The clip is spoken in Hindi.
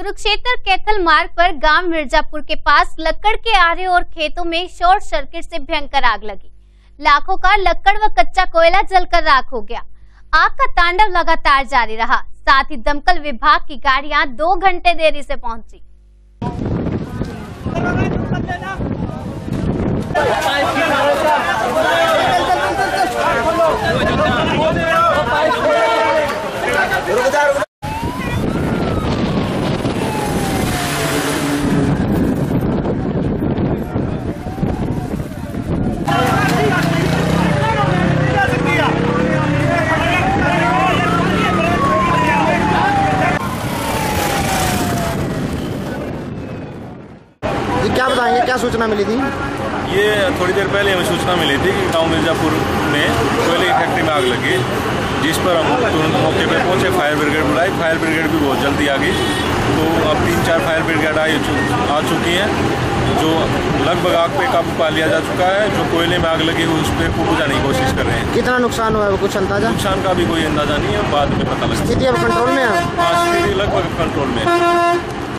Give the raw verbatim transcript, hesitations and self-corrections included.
कुरुक्षेत्र कैथल मार्ग पर गांव मिर्जापुर के पास लकड़ के आरे और खेतों में शॉर्ट सर्किट से भयंकर आग लगी। लाखों का लकड़ व कच्चा कोयला जलकर राख हो गया। आग का तांडव लगातार जारी रहा। साथ ही दमकल विभाग की गाड़ियां दो घंटे देरी से पहुंची। क्या बताएंगे, क्या सूचना मिली थी? ये थोड़ी देर पहले हमें सूचना मिली थी कि गांव मिर्जापुर में कोयले की फैक्ट्री में आग लगी, जिस पर हम तुरंत मौके पर पहुंचे। फायर ब्रिगेड बुलाई, फायर ब्रिगेड भी बहुत जल्दी आ गई। तो अब तीन चार फायर ब्रिगेड आई आ चुकी हैं, जो लगभग आग पे काबू पा लिया जा चुका है। जो कोयले में आग लगी हुई उस पर काबू जाने की कोशिश कर रहे हैं। कितना नुकसान हुआ है, कुछ अंदाजा? नुकसान का भी कोई अंदाजा नहीं है, बाद में पता लगेगा। स्थिति अब कंट्रोल में है? हाँ, स्थिति लगभग कंट्रोल में है।